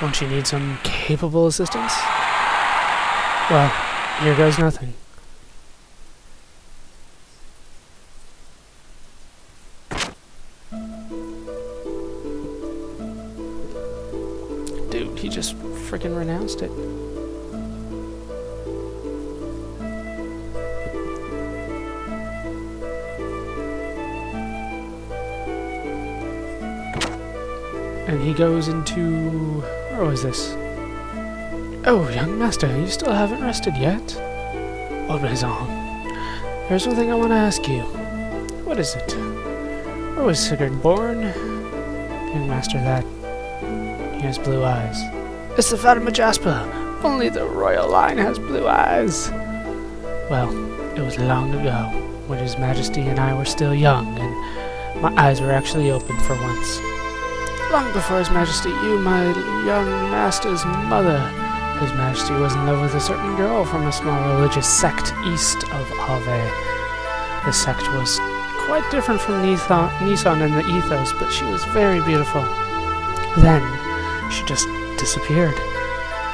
Won't she need some capable assistance? Well, here goes nothing. Dude, he just freaking renounced it. And he goes into... where was this? Oh, young master, you still haven't rested yet? Old maison, there's one thing I want to ask you. What is it? Where was Sigurd born? Young master, that... he has blue eyes. It's the Fatima Jasper! Only the royal line has blue eyes! Well, it was long ago, when His Majesty and I were still young, and my eyes were actually open for once. Long before His Majesty, you, my young master's mother. His Majesty was in love with a certain girl from a small religious sect east of Aveh. The sect was quite different from Nisan and the Ethos, but she was very beautiful. Then, she just disappeared.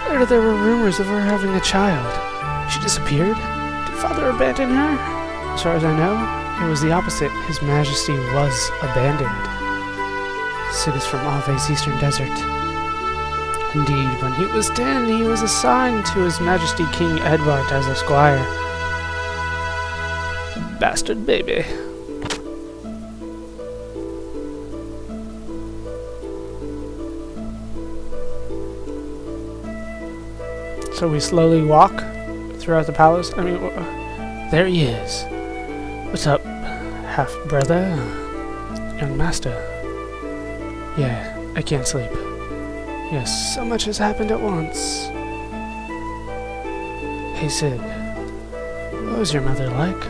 Later there were rumors of her having a child. She disappeared? Did Father abandon her? As far as I know, it was the opposite. His Majesty was abandoned. Cities from Aveh's eastern desert. Indeed, when he was 10, he was assigned to His Majesty King Edward as a squire. Bastard baby. So we slowly walk throughout the palace. I mean, there he is. What's up, half-brother? Young master. Yeah, I can't sleep. Yes, so much has happened at once. Hey Sid, what was your mother like?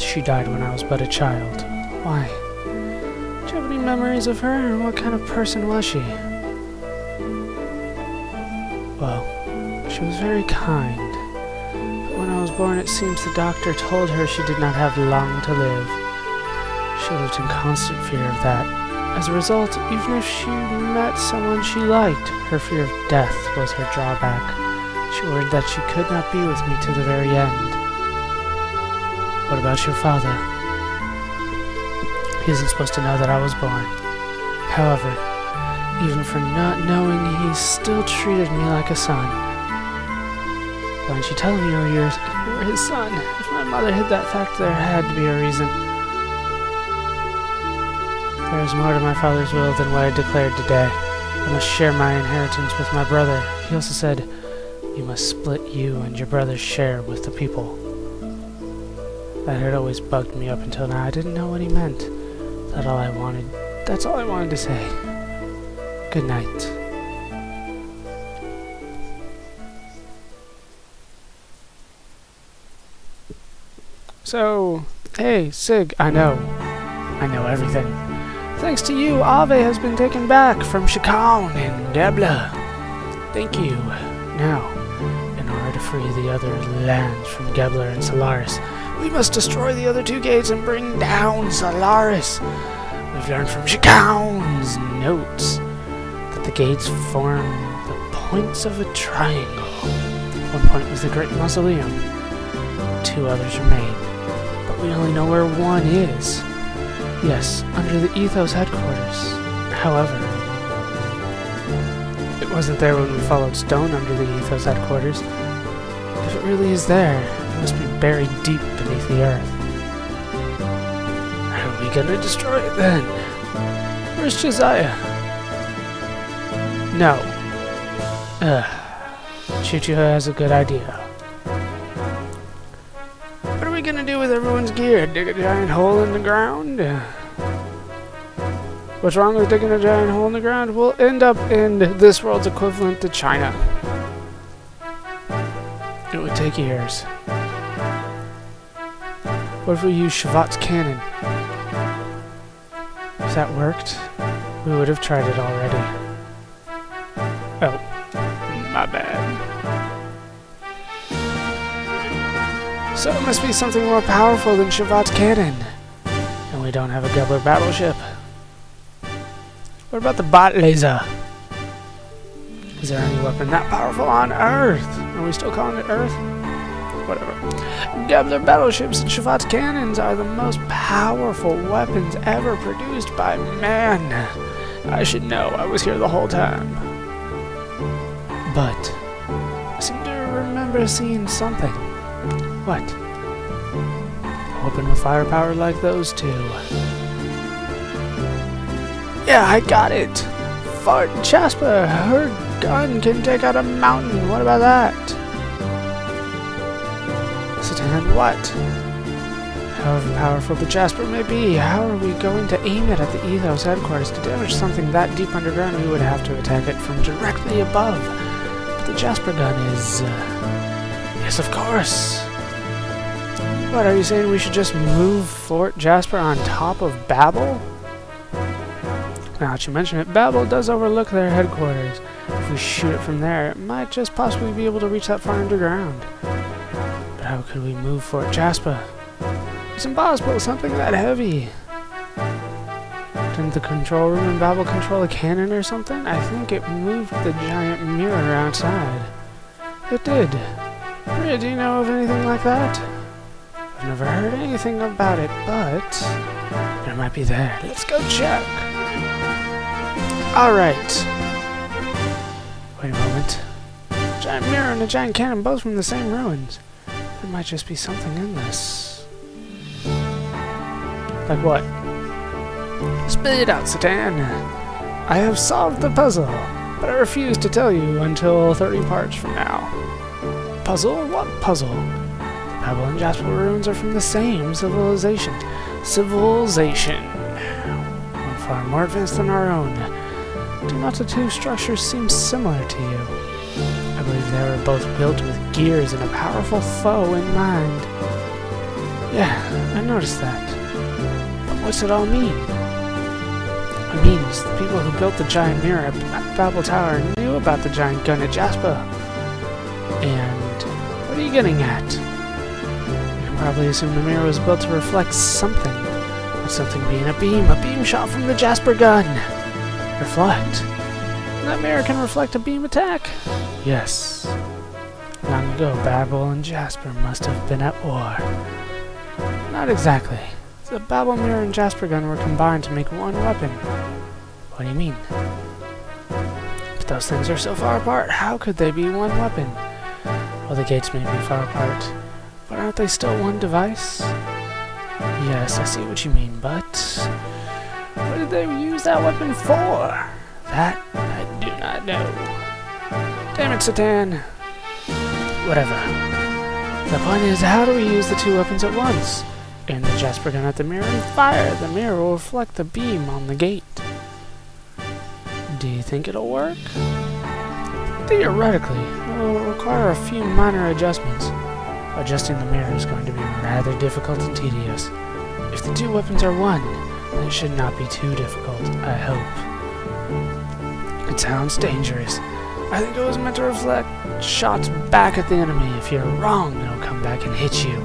She died when I was but a child. Why? Do you have any memories of her? What kind of person was she? Well, she was very kind. But when I was born, it seems the doctor told her she did not have long to live. She lived in constant fear of that. As a result, even if she met someone she liked, her fear of death was her drawback. She worried that she could not be with me to the very end. What about your father? He isn't supposed to know that I was born. However, even for not knowing, he still treated me like a son. Why didn't you tell him you were his son? If my mother hid that fact, there had to be a reason. There is more to my father's will than what I declared today. I must share my inheritance with my brother. He also said, you must split you and your brother's share with the people. That had always bugged me up until now. I didn't know what he meant. That's all I wanted to say. Good night. So, hey, Sig, I know everything. Thanks to you, Aveh has been taken back from Shakhan and Gebler. Thank you. Now, in order to free the other lands from Gebler and Solaris, we must destroy the other two gates and bring down Solaris. We've learned from Shakhan's notes that the gates form the points of a triangle. One point was the great mausoleum. Two others remain, but we only know where one is. Yes, under the Ethos headquarters. However, it wasn't there when we followed stone under the Ethos headquarters. If it really is there, it must be buried deep beneath the earth. How are we gonna destroy it then? Where's Josiah? No. Chu-Chu has a good idea. What are we gonna do with everyone's gear? Dig a giant hole in the ground? What's wrong with digging a giant hole in the ground? We'll end up in this world's equivalent to China. It would take years. What if we use Shevat's cannon? If that worked, we would have tried it already. Oh, my bad. So it must be something more powerful than Shevat's cannon. And we don't have a Gebler battleship. What about the bot laser? Is there any weapon that powerful on Earth? Are we still calling it Earth? Whatever. Gebler battleships and Shevat's cannons are the most powerful weapons ever produced by man. I should know. I was here the whole time. But I seem to remember seeing something. What? Open with firepower like those two. Yeah, I got it. Fort Jasper. Her gun can take out a mountain. What about that? Satan, what? However powerful the Jasper may be, how are we going to aim it at the Ethos headquarters? To damage something that deep underground, we would have to attack it from directly above. But the Jasper gun is... yes, of course. What, are you saying we should just move Fort Jasper on top of Babel? Now that you mention it, Babel does overlook their headquarters. If we shoot it from there, it might just possibly be able to reach that far underground. But how could we move Fort Jasper? It's impossible, something that heavy. Didn't the control room in Babel control a cannon or something? I think it moved the giant mirror outside. It did. Ria, do you know of anything like that? I've never heard anything about it, but... it might be there. Let's go check! Alright. Wait a moment. A giant mirror and a giant cannon, both from the same ruins. There might just be something in this. Like what? Spit it out, Satan! I have solved the puzzle, but I refuse to tell you until 30 parts from now. Puzzle? What puzzle? The Babel and Jasper ruins are from the same civilization. One far more advanced than our own. Do not the two structures seem similar to you? I believe they were both built with gears and a powerful foe in mind. Yeah, I noticed that. But what's it all mean? It means the people who built the giant mirror at Babel Tower knew about the giant gun at Jasper. And what are you getting at? You can probably assume the mirror was built to reflect something. But something being a beam shot from the Jasper gun. Reflect. That mirror can reflect a beam attack. Yes. Long ago, Babel and Jasper must have been at war. Not exactly. The Babel mirror and Jasper gun were combined to make one weapon. What do you mean? But those things are so far apart. How could they be one weapon? Well, the gates may be far apart, but aren't they still one device? Yes, I see what you mean, but... what did they use that weapon for? That I do not know. Damn it, Satan! Whatever. The point is, how do we use the two weapons at once? Aim the Jasper gun at the mirror and fire. The mirror will reflect the beam on the gate. Do you think it'll work? Theoretically, it will require a few minor adjustments. Adjusting the mirror is going to be rather difficult and tedious. If the two weapons are one, it should not be too difficult, I hope. It sounds dangerous. I think it was meant to reflect shots back at the enemy. If you're wrong, it'll come back and hit you.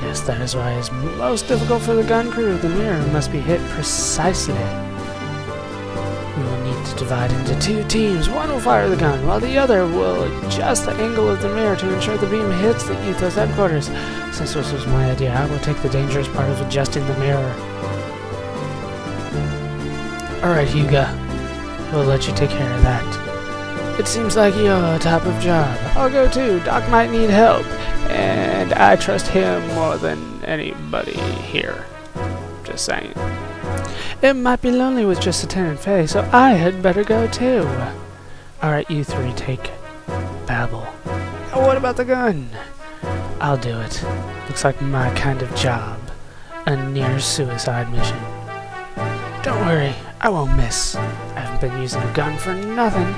Yes, that is why it's most difficult for the gun crew. The mirror must be hit precisely. We will need to divide into two teams. One will fire the gun, while the other will adjust the angle of the mirror to ensure the beam hits the Ethos headquarters. Since this was my idea, I will take the dangerous part of adjusting the mirror. Alright, Hyuga. We'll let you take care of that. It seems like you're top of job. I'll go too. Doc might need help. And I trust him more than anybody here. Just saying. It might be lonely with just Satan and Fei, so I had better go too. Alright, you three take Babel. What about the gun? I'll do it. Looks like my kind of job. A near-suicide mission. Don't worry, I won't miss. I haven't been using a gun for nothing.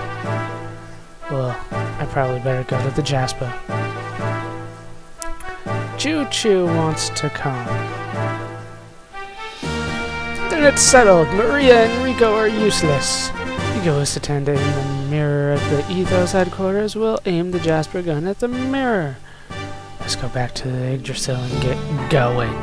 Well, I probably better go to the Jasper. Chu-Chu wants to come. Then it's settled. Maria and Rico are useless. You go with Satan to aim the mirror at the Ethos headquarters. We'll aim the Jasper gun at the mirror. Let's go back to the Yggdrasil and get going.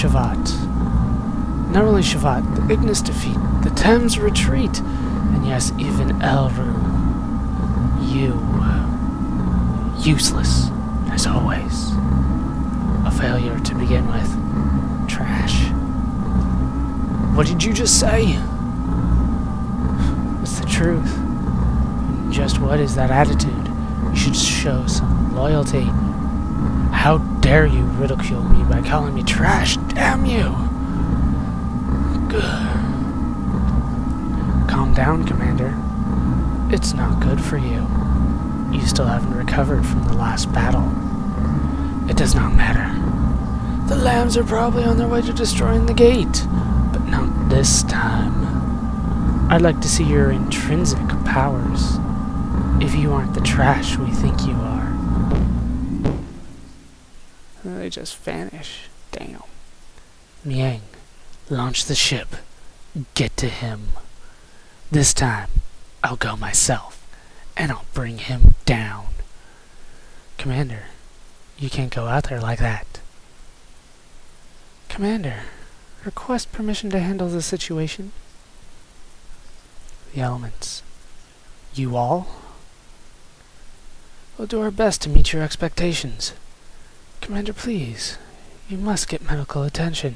Shevat. Not only Shevat, the Ignis defeat, the Thames retreat, and yes, even Elru. Useless, as always. A failure to begin with. Trash. What did you just say? It's the truth. Just what is that attitude? You should show some loyalty. How dare you ridicule me by calling me trash? Damn you! Good. Calm down, Commander. It's not good for you. You still haven't recovered from the last battle. It does not matter. The lambs are probably on their way to destroying the gate, but not this time. I'd like to see your intrinsic powers, if you aren't the trash we think you are. They just vanish. Damn. Miang, launch the ship. Get to him. This time, I'll go myself. And I'll bring him down. Commander, you can't go out there like that. Commander, request permission to handle the situation. The elements. You all? We'll do our best to meet your expectations. Commander, please. You must get medical attention.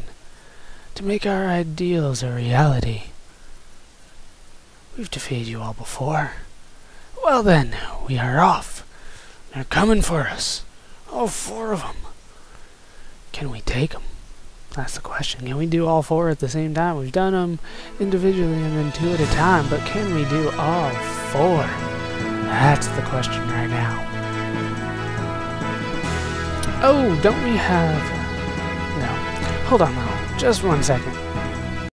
To make our ideals a reality. We've defeated you all before. Well then, we are off. They're coming for us. All four of them. Can we take them? That's the question. Can we do all four at the same time? We've done them individually and then two at a time, but can we do all four? That's the question right now. Oh, don't we have... No. Hold on, though. Just 1 second.